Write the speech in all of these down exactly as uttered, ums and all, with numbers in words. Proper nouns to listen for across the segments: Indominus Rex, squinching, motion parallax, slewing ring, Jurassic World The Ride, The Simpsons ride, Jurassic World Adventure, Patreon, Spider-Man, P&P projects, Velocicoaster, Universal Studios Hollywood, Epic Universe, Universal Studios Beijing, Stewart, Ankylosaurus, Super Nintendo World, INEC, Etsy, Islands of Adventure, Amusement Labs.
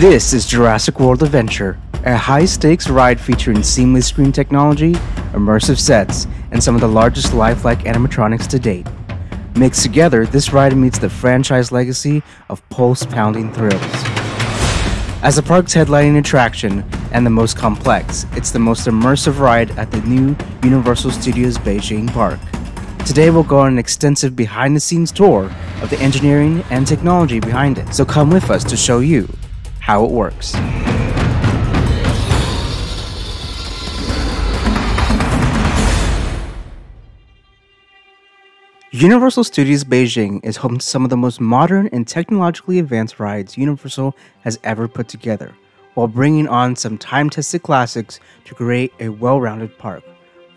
This is Jurassic World Adventure, a high-stakes ride featuring seamless screen technology, immersive sets, and some of the largest lifelike animatronics to date. Mixed together, this ride meets the franchise legacy of pulse-pounding thrills. As the park's headlining attraction and the most complex, it's the most immersive ride at the new Universal Studios Beijing Park. Today we'll go on an extensive behind-the-scenes tour of the engineering and technology behind it, so come with us to show you how it works. Universal Studios Beijing is home to some of the most modern and technologically advanced rides Universal has ever put together, while bringing on some time-tested classics to create a well-rounded park.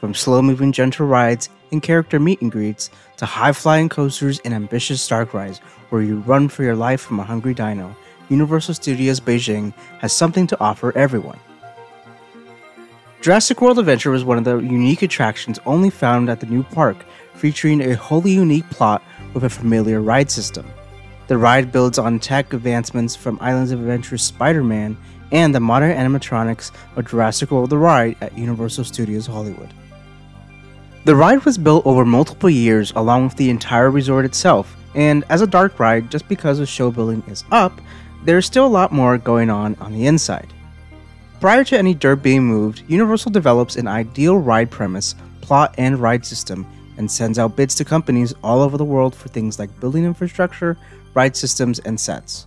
From slow-moving gentle rides and character meet and greets, to high-flying coasters and ambitious star rides where you run for your life from a hungry dino, Universal Studios Beijing has something to offer everyone. Jurassic World Adventure was one of the unique attractions only found at the new park, featuring a wholly unique plot with a familiar ride system. The ride builds on tech advancements from Islands of Adventure's Spider-Man and the modern animatronics of Jurassic World The Ride at Universal Studios Hollywood. The ride was built over multiple years along with the entire resort itself, and as a dark ride, just because the showbuilding is up, there's still a lot more going on on the inside. Prior to any dirt being moved, Universal develops an ideal ride premise, plot, and ride system, and sends out bids to companies all over the world for things like building infrastructure, ride systems, and sets.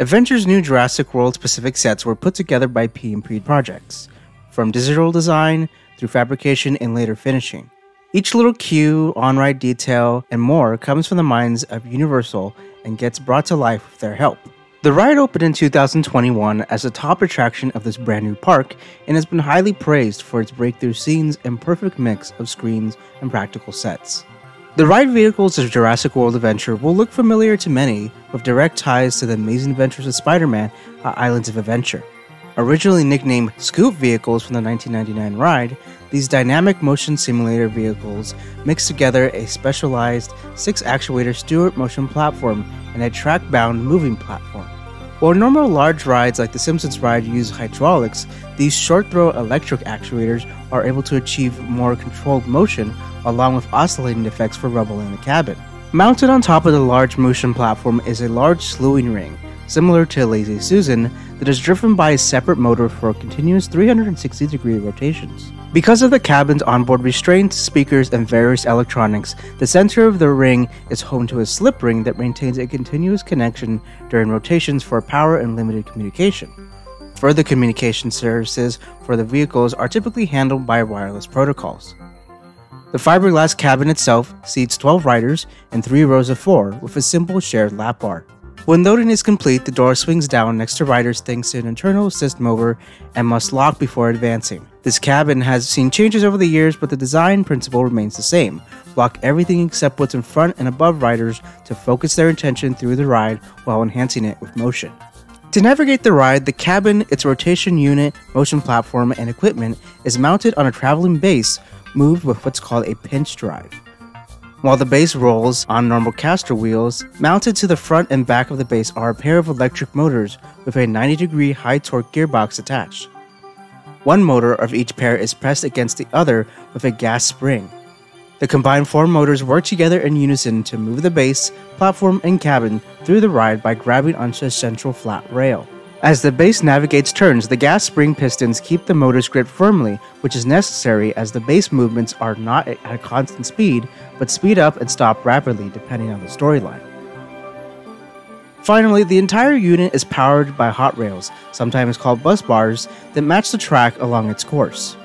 Adventure's new Jurassic World-specific sets were put together by P and P projects, from digital design through fabrication and later finishing. Each little cue, on-ride detail, and more comes from the minds of Universal and gets brought to life with their help. The ride opened in two thousand twenty-one as the top attraction of this brand new park and has been highly praised for its breakthrough scenes and perfect mix of screens and practical sets. The ride vehicles of Jurassic World Adventure will look familiar to many, with direct ties to the amazing adventures of Spider-Man at Islands of Adventure. Originally nicknamed Scoop vehicles from the nineteen ninety-nine ride, these dynamic motion simulator vehicles mix together a specialized six-actuator Stewart motion platform and a track-bound moving platform. While normal large rides like the Simpsons ride use hydraulics, these short-throw electric actuators are able to achieve more controlled motion along with oscillating effects for rubble in the cabin. Mounted on top of the large motion platform is a large slewing ring, similar to Lazy Susan, that is driven by a separate motor for continuous three hundred sixty degree rotations. Because of the cabin's onboard restraints, speakers, and various electronics, the center of the ring is home to a slip ring that maintains a continuous connection during rotations for power and limited communication. Further communication services for the vehicles are typically handled by wireless protocols. The fiberglass cabin itself seats twelve riders in three rows of four with a simple shared lap bar. When loading is complete, the door swings down next to riders thanks to an internal assist motor and must lock before advancing. This cabin has seen changes over the years, but the design principle remains the same. Block everything except what's in front and above riders to focus their attention through the ride while enhancing it with motion. To navigate the ride, the cabin, its rotation unit, motion platform, and equipment is mounted on a traveling base moved with what's called a pinch drive. While the base rolls on normal caster wheels, mounted to the front and back of the base are a pair of electric motors with a ninety degree high torque gearbox attached. One motor of each pair is pressed against the other with a gas spring. The combined four motors work together in unison to move the base, platform, and cabin through the ride by grabbing onto a central flat rail. As the base navigates turns, the gas spring pistons keep the motor's grip firmly, which is necessary as the base movements are not at a constant speed, but speed up and stop rapidly depending on the storyline. Finally, the entire unit is powered by hot rails, sometimes called bus bars, that match the track along its course.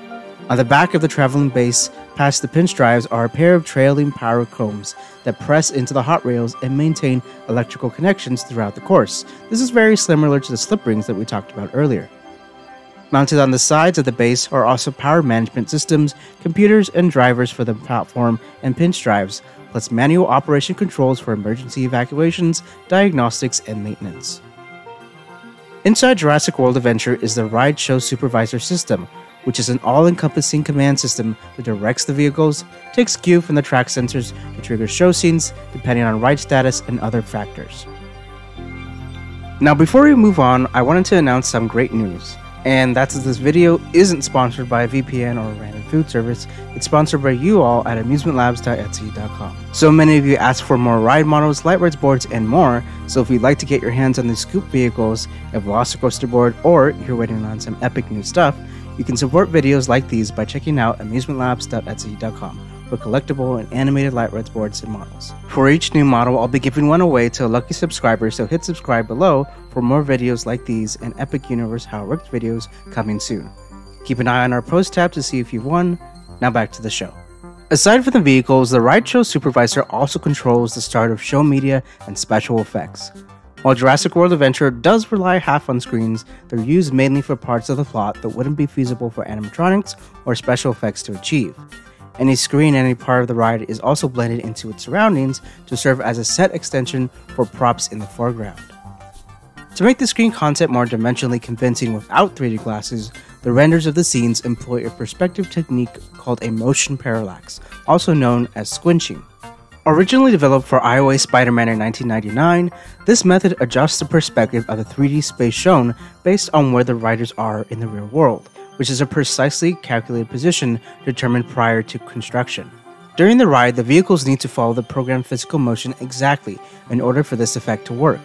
On the back of the traveling base, past the pinch drives, are a pair of trailing power combs that press into the hot rails and maintain electrical connections throughout the course. This is very similar to the slip rings that we talked about earlier. Mounted on the sides of the base are also power management systems, computers, and drivers for the platform and pinch drives, plus manual operation controls for emergency evacuations, diagnostics, and maintenance. Inside Jurassic World Adventure is the Ride Show Supervisor System, which is an all-encompassing command system that directs the vehicles, takes cue from the track sensors to trigger show scenes depending on ride status and other factors. Now before we move on, I wanted to announce some great news. And that's that this video isn't sponsored by a V P N or a random food service. It's sponsored by you all at amusement labs dot etsy dot com. So many of you asked for more ride models, light rides boards, and more. So if you'd like to get your hands on the Scoop vehicles, a Velocicoaster board, or you're waiting on some epic new stuff, you can support videos like these by checking out amusement labs dot etsy dot com. For collectible and animated light rides boards and models. For each new model, I'll be giving one away to a lucky subscriber, so hit subscribe below for more videos like these and Epic Universe How It Works videos coming soon. Keep an eye on our post tab to see if you've won. Now back to the show. Aside from the vehicles, the ride show supervisor also controls the start of show media and special effects. While Jurassic World Adventure does rely half on screens, they're used mainly for parts of the plot that wouldn't be feasible for animatronics or special effects to achieve. Any screen in any part of the ride is also blended into its surroundings to serve as a set extension for props in the foreground. To make the screen concept more dimensionally convincing without three D glasses, the renders of the scenes employ a perspective technique called a motion parallax, also known as squinching. Originally developed for I O A Spider-Man in nineteen ninety-nine, this method adjusts the perspective of the three D space shown based on where the riders are in the real world, which is a precisely calculated position determined prior to construction. During the ride, the vehicles need to follow the programmed physical motion exactly in order for this effect to work.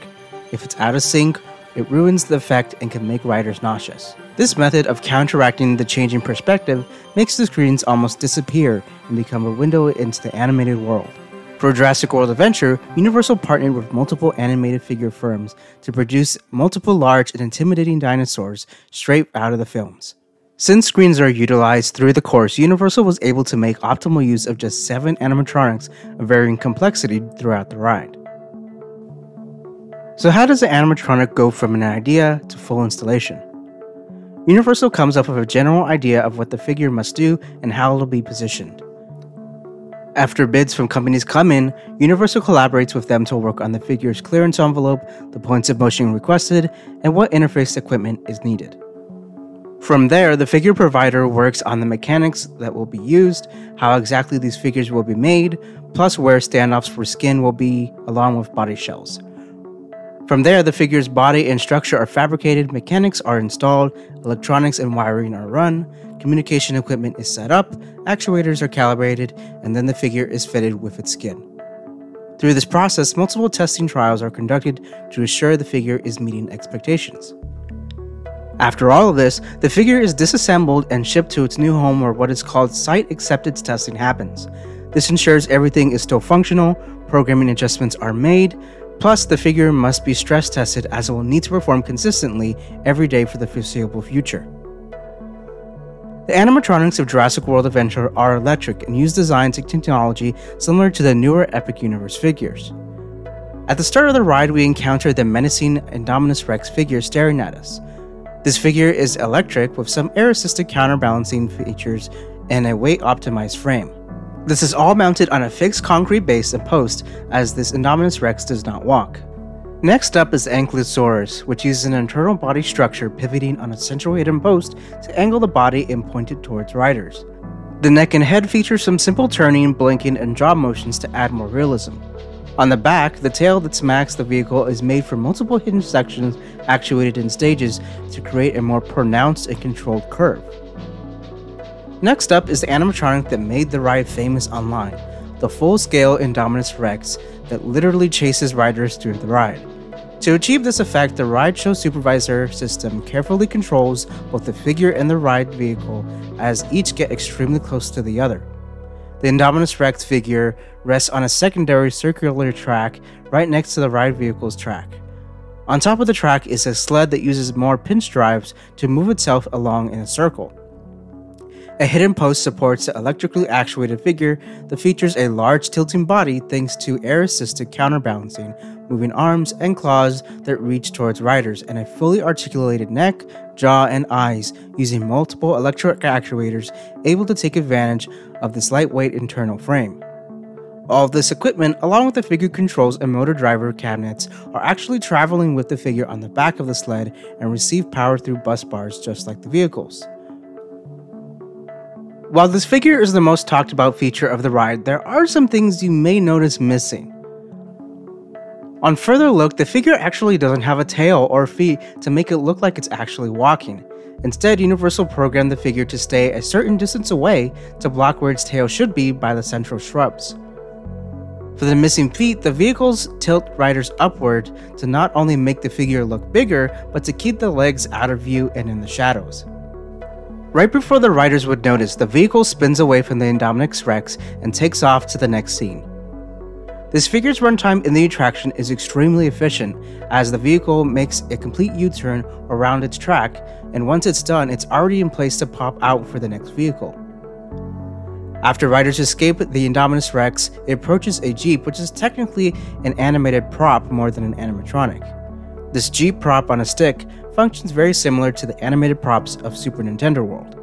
If it's out of sync, it ruins the effect and can make riders nauseous. This method of counteracting the changing perspective makes the screens almost disappear and become a window into the animated world. For Jurassic World Adventure, Universal partnered with multiple animated figure firms to produce multiple large and intimidating dinosaurs straight out of the films. Since screens are utilized through the course, Universal was able to make optimal use of just seven animatronics of varying complexity throughout the ride. So how does an animatronic go from an idea to full installation? Universal comes up with a general idea of what the figure must do and how it'll be positioned. After bids from companies come in, Universal collaborates with them to work on the figure's clearance envelope, the points of motion requested, and what interface equipment is needed. From there, the figure provider works on the mechanics that will be used, how exactly these figures will be made, plus where standoffs for skin will be, along with body shells. From there, the figure's body and structure are fabricated, mechanics are installed, electronics and wiring are run, communication equipment is set up, actuators are calibrated, and then the figure is fitted with its skin. Through this process, multiple testing trials are conducted to assure the figure is meeting expectations. After all of this, the figure is disassembled and shipped to its new home where what is called site acceptance testing happens. This ensures everything is still functional, programming adjustments are made, plus the figure must be stress tested as it will need to perform consistently every day for the foreseeable future. The animatronics of Jurassic World Adventure are electric and use design technology similar to the newer Epic Universe figures. At the start of the ride, we encounter the menacing Indominus Rex figure staring at us. This figure is electric with some air-assisted counterbalancing features and a weight-optimized frame. This is all mounted on a fixed concrete base and post, as this Indominus Rex does not walk. Next up is the Ankylosaurus, which uses an internal body structure pivoting on a central hidden post to angle the body and point it towards riders. The neck and head feature some simple turning, blinking, and jaw motions to add more realism. On the back, the tail that smacks the vehicle is made from multiple hidden sections actuated in stages to create a more pronounced and controlled curve. Next up is the animatronic that made the ride famous online, the full-scale Indominus Rex that literally chases riders through the ride. To achieve this effect, the ride show supervisor system carefully controls both the figure and the ride vehicle as each get extremely close to the other. The Indominus Rex figure rests on a secondary circular track right next to the ride vehicle's track. On top of the track is a sled that uses more pinch drives to move itself along in a circle. A hidden post supports the electrically actuated figure that features a large tilting body thanks to air-assisted counterbalancing, moving arms and claws that reach towards riders, and a fully articulated neck, jaw, and eyes using multiple electric actuators able to take advantage of this lightweight internal frame. All of this equipment, along with the figure controls and motor driver cabinets, are actually traveling with the figure on the back of the sled and receive power through bus bars just like the vehicles. While this figure is the most talked about feature of the ride, there are some things you may notice missing. On further look, the figure actually doesn't have a tail or feet to make it look like it's actually walking. Instead, Universal programmed the figure to stay a certain distance away to block where its tail should be by the central shrubs. For the missing feet, the vehicles tilt riders upward to not only make the figure look bigger, but to keep the legs out of view and in the shadows. Right before the riders would notice, the vehicle spins away from the Indominus Rex and takes off to the next scene. This figure's runtime in the attraction is extremely efficient, as the vehicle makes a complete U-turn around its track, and once it's done, it's already in place to pop out for the next vehicle. After riders escape the Indominus Rex, it approaches a Jeep, which is technically an animated prop more than an animatronic. This Jeep prop on a stick functions very similar to the animated props of Super Nintendo World.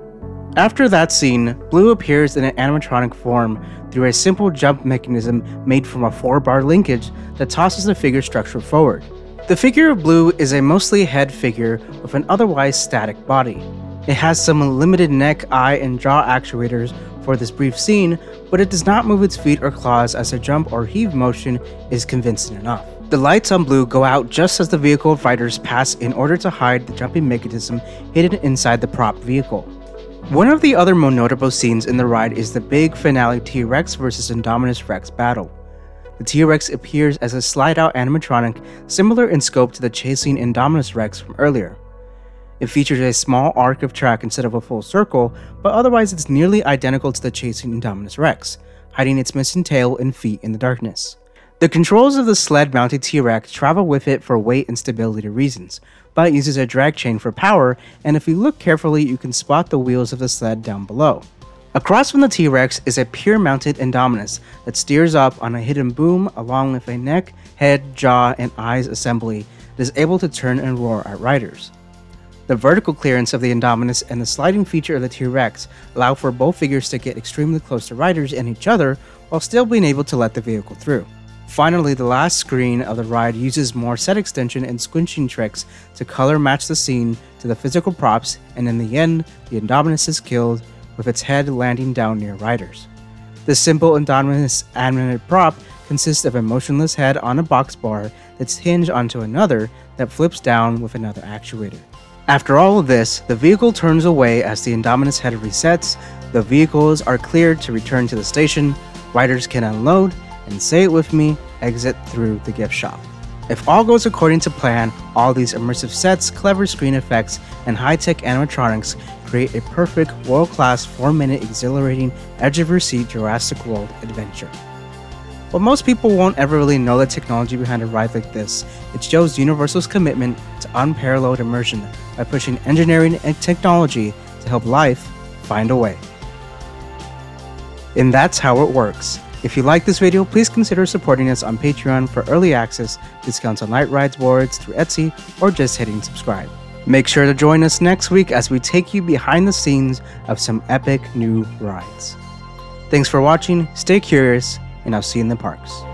After that scene, Blue appears in an animatronic form through a simple jump mechanism made from a four-bar linkage that tosses the figure structure forward. The figure of Blue is a mostly head figure with an otherwise static body. It has some limited neck, eye, and jaw actuators for this brief scene, but it does not move its feet or claws as a jump or heave motion is convincing enough. The lights on Blue go out just as the vehicle riders pass in order to hide the jumping mechanism hidden inside the prop vehicle. One of the other more notable scenes in the ride is the big finale T-Rex versus Indominus Rex battle. The T-Rex appears as a slide-out animatronic similar in scope to the chasing Indominus Rex from earlier. It features a small arc of track instead of a full circle, but otherwise it's nearly identical to the chasing Indominus Rex, hiding its missing tail and feet in the darkness. The controls of the sled-mounted T-Rex travel with it for weight and stability reasons, but it uses a drag chain for power, and if you look carefully you can spot the wheels of the sled down below. Across from the T-Rex is a pier-mounted Indominus that steers up on a hidden boom along with a neck, head, jaw, and eyes assembly that is able to turn and roar at riders. The vertical clearance of the Indominus and the sliding feature of the T-Rex allow for both figures to get extremely close to riders and each other while still being able to let the vehicle through. Finally, the last screen of the ride uses more set extension and squinching tricks to color match the scene to the physical props, and in the end, the Indominus is killed with its head landing down near riders. The simple Indominus animated prop consists of a motionless head on a box bar that's hinged onto another that flips down with another actuator. After all of this, the vehicle turns away as the Indominus head resets, the vehicles are cleared to return to the station, riders can unload, and say it with me, exit through the gift shop. If all goes according to plan, all these immersive sets, clever screen effects, and high-tech animatronics create a perfect world-class four-minute exhilarating edge-of-your-seat Jurassic World adventure. While most people won't ever really know the technology behind a ride like this, it shows Universal's commitment to unparalleled immersion by pushing engineering and technology to help life find a way. And that's how it works. If you like this video, please consider supporting us on Patreon for early access, discounts on light rides boards through Etsy, or just hitting subscribe. Make sure to join us next week as we take you behind the scenes of some epic new rides. Thanks for watching, stay curious, and I'll see you in the parks.